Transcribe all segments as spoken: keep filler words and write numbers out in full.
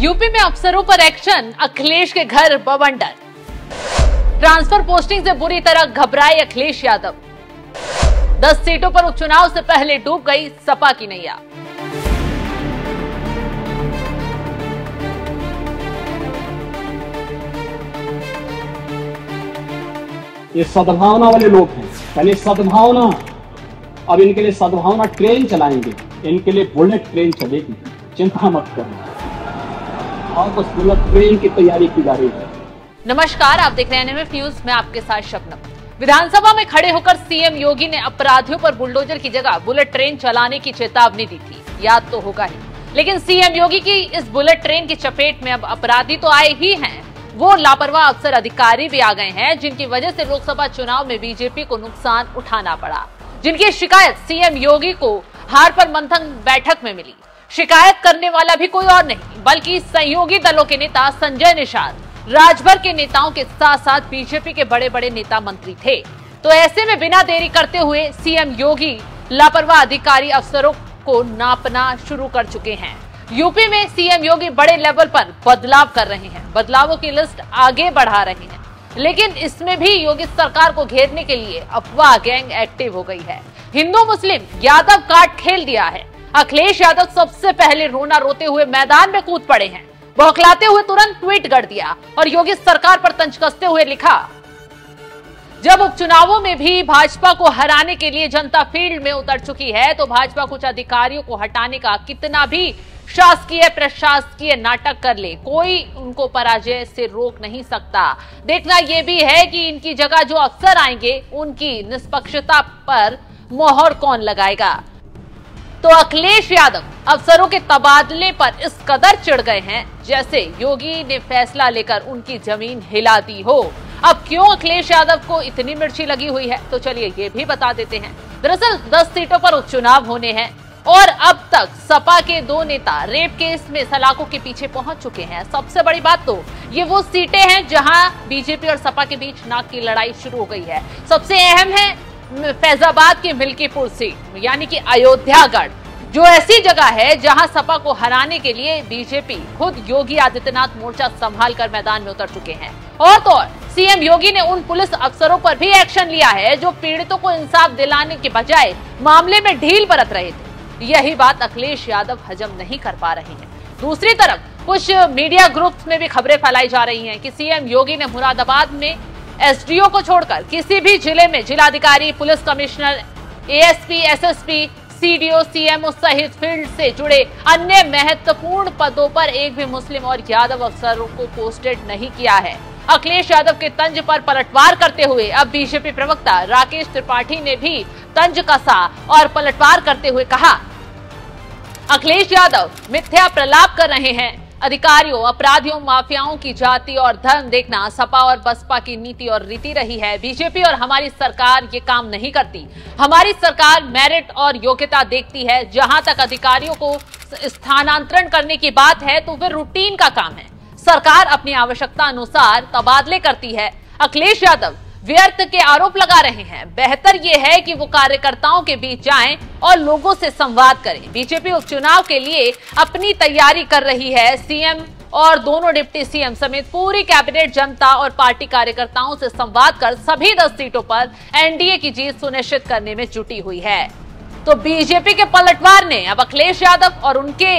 UP में अफसरों पर एक्शन, अखिलेश के घर बवंडर। ट्रांसफर पोस्टिंग से बुरी तरह घबराए अखिलेश यादव। दस सीटों पर उपचुनाव से पहले डूब गई सपा की नैया। ये सद्भावना वाले लोग हैं, पहले सद्भावना, अब इनके लिए सद्भावना ट्रेन चलाएंगे, इनके लिए बुलेट ट्रेन चलेगी, चिंता मत करना। और बस बुलेट ट्रेन की तैयारी की जा रही है। नमस्कार, आप देख रहे हैं एनएमएफ न्यूज में, आपके साथ शबनम। विधानसभा में खड़े होकर सीएम योगी ने अपराधियों पर बुलडोजर की जगह बुलेट ट्रेन चलाने की चेतावनी दी थी, याद तो होगा ही। लेकिन सीएम योगी की इस बुलेट ट्रेन की चपेट में अब अपराधी तो आए ही हैं, वो लापरवाह अफसर अधिकारी भी आ गए हैं, जिनकी वजह से लोकसभा चुनाव में बीजेपी को नुकसान उठाना पड़ा, जिनकी शिकायत सीएम योगी को हार पर मंथन बैठक में मिली। शिकायत करने वाला भी कोई और नहीं बल्कि सहयोगी दलों के नेता संजय निषाद, राजभर के नेताओं के साथ साथ बीजेपी के बड़े बड़े नेता मंत्री थे। तो ऐसे में बिना देरी करते हुए सीएम योगी लापरवाह अधिकारी अफसरों को नापना शुरू कर चुके हैं। यूपी में सीएम योगी बड़े लेवल पर बदलाव कर रहे हैं, बदलावों की लिस्ट आगे बढ़ा रहे हैं, लेकिन इसमें भी योगी सरकार को घेरने के लिए अफवाह गैंग एक्टिव हो गई है। हिंदू मुस्लिम यादव कार्ड खेल दिया है। अखिलेश यादव सबसे पहले रोना रोते हुए मैदान में कूद पड़े हैं, बौखलाते हुए तुरंत ट्वीट कर दिया और योगी सरकार पर तंज कसते हुए लिखा, जब उपचुनावों में भी भाजपा को हराने के लिए जनता फील्ड में उतर चुकी है, तो भाजपा कुछ अधिकारियों को हटाने का कितना भी शासकीय प्रशासकीय नाटक कर ले, कोई उनको पराजय से रोक नहीं सकता। देखना यह भी है कि इनकी जगह जो अफसर आएंगे उनकी निष्पक्षता पर मोहर कौन लगाएगा। तो अखिलेश यादव अफसरों के तबादले पर इस कदर चिढ़ गए हैं जैसे योगी ने फैसला लेकर उनकी जमीन हिला दी हो। अब क्यों अखिलेश यादव को इतनी मिर्ची लगी हुई है, तो चलिए ये भी बता देते हैं। दरअसल दस सीटों पर उपचुनाव होने हैं और अब तक सपा के दो नेता रेप केस में सलाखों के पीछे पहुंच चुके हैं। सबसे बड़ी बात तो ये वो सीटें हैं जहां बीजेपी और सपा के बीच नाक की लड़ाई शुरू हो गई है। सबसे अहम है फैजाबाद की मिल्कीपुर सीट, यानी कि अयोध्यागढ़, जो ऐसी जगह है जहां सपा को हराने के लिए बीजेपी खुद योगी आदित्यनाथ मोर्चा संभाल कर मैदान में उतर चुके हैं। और तो सीएम योगी ने उन पुलिस अफसरों पर भी एक्शन लिया है जो पीड़ितों को इंसाफ दिलाने के बजाय मामले में ढील बरत रहे थे। यही बात अखिलेश यादव हजम नहीं कर पा रहे हैं। दूसरी तरफ कुछ मीडिया ग्रुप्स में भी खबरें फैलाई जा रही हैं कि सीएम योगी ने मुरादाबाद में एसडीओ को छोड़कर किसी भी जिले में जिलाधिकारी, police commissioner, ASP, SSP, CDO, CMO सहित फील्ड से जुड़े अन्य महत्वपूर्ण पदों पर एक भी मुस्लिम और यादव अफसरों को पोस्टेड नहीं किया है। अखिलेश यादव के तंज पर पलटवार करते हुए अब बीजेपी प्रवक्ता राकेश त्रिपाठी ने भी तंज कसा और पलटवार करते हुए कहा, अखिलेश यादव मिथ्या प्रलाप कर रहे हैं। अधिकारियों, अपराधियों, माफियाओं की जाति और धर्म देखना सपा और बसपा की नीति और रीति रही है। बीजेपी और हमारी सरकार ये काम नहीं करती। हमारी सरकार मेरिट और योग्यता देखती है। जहां तक अधिकारियों को स्थानांतरण करने की बात है तो वे रूटीन का काम है। सरकार अपनी आवश्यकता अनुसार तबादले करती है। अखिलेश यादव व्यर्थ के आरोप लगा रहे हैं। बेहतर ये है कि वो कार्यकर्ताओं के बीच जाएं और लोगों से संवाद करें। बीजेपी उपचुनाव के लिए अपनी तैयारी कर रही है। सीएम और दोनों डिप्टी सीएम समेत पूरी कैबिनेट जनता और पार्टी कार्यकर्ताओं से संवाद कर सभी दस सीटों पर एनडीए की जीत सुनिश्चित करने में जुटी हुई है। तो बीजेपी के पलटवार ने अब अखिलेश यादव और उनके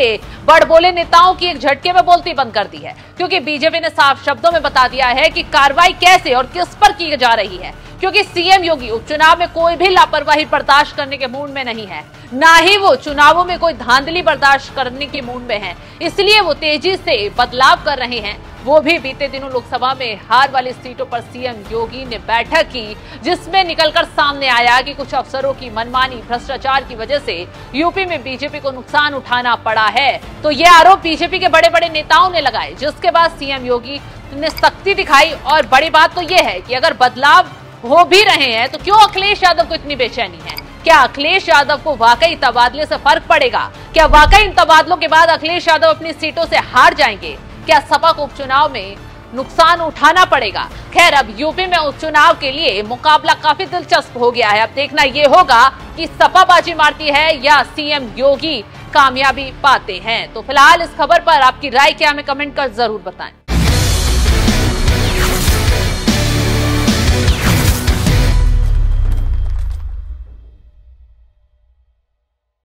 बड़बोले नेताओं की एक झटके में बोलती बंद कर दी है, क्योंकि बीजेपी ने साफ शब्दों में बता दिया है कि कार्रवाई कैसे और किस पर की जा रही है। क्योंकि सीएम योगी उपचुनाव में कोई भी लापरवाही बर्दाश्त करने के मूड में नहीं है, ना ही वो चुनावों में कोई धांधली बर्दाश्त करने के मूड में है। इसलिए वो तेजी से बदलाव कर रहे हैं। वो भी बीते दिनों लोकसभा में हार वाली सीटों पर सीएम योगी ने बैठक की, जिसमें निकलकर सामने आया कि कुछ अफसरों की मनमानी, भ्रष्टाचार की वजह से यूपी में बीजेपी को नुकसान उठाना पड़ा है। तो ये आरोप बीजेपी के बड़े बड़े नेताओं ने लगाए, जिसके बाद सीएम योगी ने सख्ती दिखाई। और बड़ी बात तो ये है कि अगर बदलाव हो भी रहे हैं तो क्यों अखिलेश यादव को इतनी बेचैनी है? क्या अखिलेश यादव को वाकई तबादले से फर्क पड़ेगा? क्या वाकई इन तबादलों के बाद अखिलेश यादव अपनी सीटों से हार जाएंगे? क्या सपा को उपचुनाव में नुकसान उठाना पड़ेगा। खैर, अब यूपी में उपचुनाव के लिए मुकाबला काफी दिलचस्प हो गया है। अब देखना ये होगा कि सपा बाजी मारती है या सीएम योगी कामयाबी पाते हैं। तो फिलहाल इस खबर पर आपकी राय क्या है, हमें कमेंट कर जरूर बताएं।